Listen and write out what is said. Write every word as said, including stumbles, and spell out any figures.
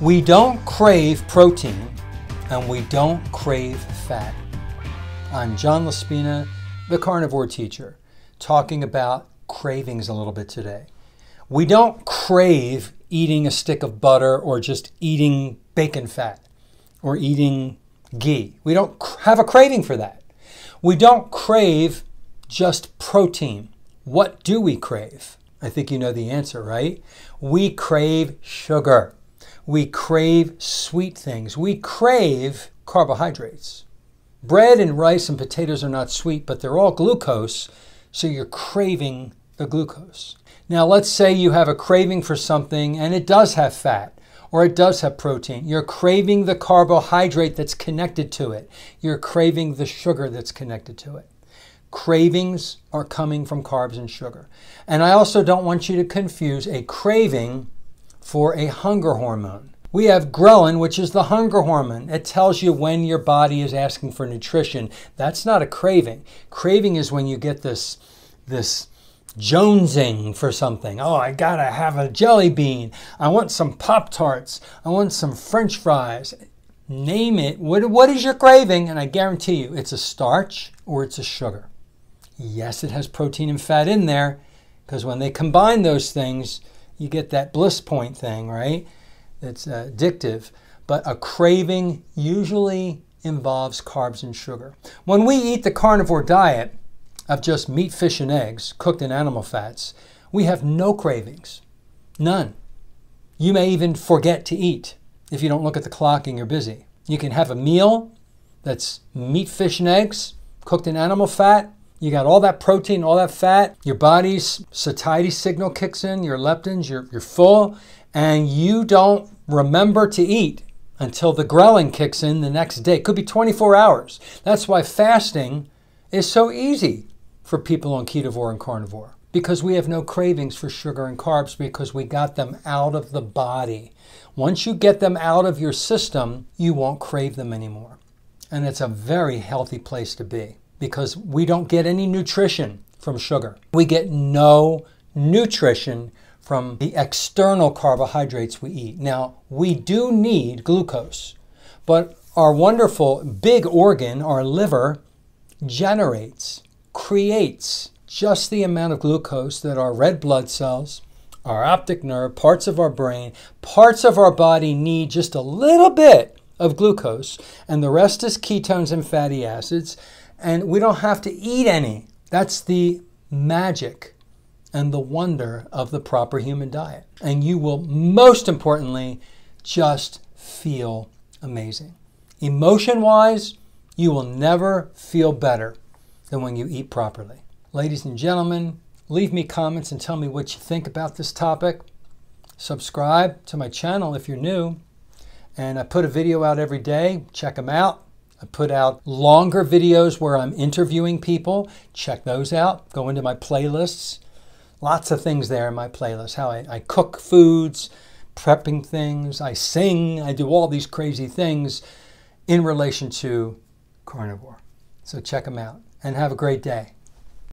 We don't crave protein and we don't crave fat. I'm John Laspina, the carnivore teacher, talking about cravings a little bit today. We don't crave eating a stick of butter or just eating bacon fat or eating ghee. We don't have a craving for that. We don't crave just protein. What do we crave? I think you know the answer, right? We crave sugar. We crave sweet things. We crave carbohydrates. Bread and rice and potatoes are not sweet, but they're all glucose, so you're craving the glucose. Now, let's say you have a craving for something and it does have fat or it does have protein. You're craving the carbohydrate that's connected to it. You're craving the sugar that's connected to it. Cravings are coming from carbs and sugar. And I also don't want you to confuse a craving for a hunger hormone. We have ghrelin, which is the hunger hormone. It tells you when your body is asking for nutrition. That's not a craving. Craving is when you get this, this jonesing for something. Oh, I gotta have a jelly bean. I want some Pop-Tarts. I want some French fries. Name it. What, what is your craving? And I guarantee you, it's a starch or it's a sugar. Yes, it has protein and fat in there, because when they combine those things, you get that bliss point thing, right? That's uh, addictive. But a craving usually involves carbs and sugar. When we eat the carnivore diet of just meat, fish, and eggs, cooked in animal fats, we have no cravings. None. You may even forget to eat if you don't look at the clock and you're busy. You can have a meal that's meat, fish, and eggs, cooked in animal fat. You got all that protein, all that fat, your body's satiety signal kicks in, your leptins, you're, you're full, and you don't remember to eat until the ghrelin kicks in the next day. It could be twenty-four hours. That's why fasting is so easy for people on ketovore and carnivore, because we have no cravings for sugar and carbs because we got them out of the body. Once you get them out of your system, you won't crave them anymore. And it's a very healthy place to be, because we don't get any nutrition from sugar. We get no nutrition from the external carbohydrates we eat. Now, we do need glucose, but our wonderful big organ, our liver, generates, creates just the amount of glucose that our red blood cells, our optic nerve, parts of our brain, parts of our body need just a little bit of glucose, and the rest is ketones and fatty acids. And we don't have to eat any. That's the magic and the wonder of the proper human diet. And you will, most importantly, just feel amazing. Emotion-wise, you will never feel better than when you eat properly. Ladies and gentlemen, leave me comments and tell me what you think about this topic. Subscribe to my channel if you're new. And I put a video out every day. Check them out. I put out longer videos where I'm interviewing people. Check those out. Go into my playlists. Lots of things there in my playlist. How I, I cook foods, prepping things, I sing, I do all these crazy things in relation to carnivore. So check them out and have a great day.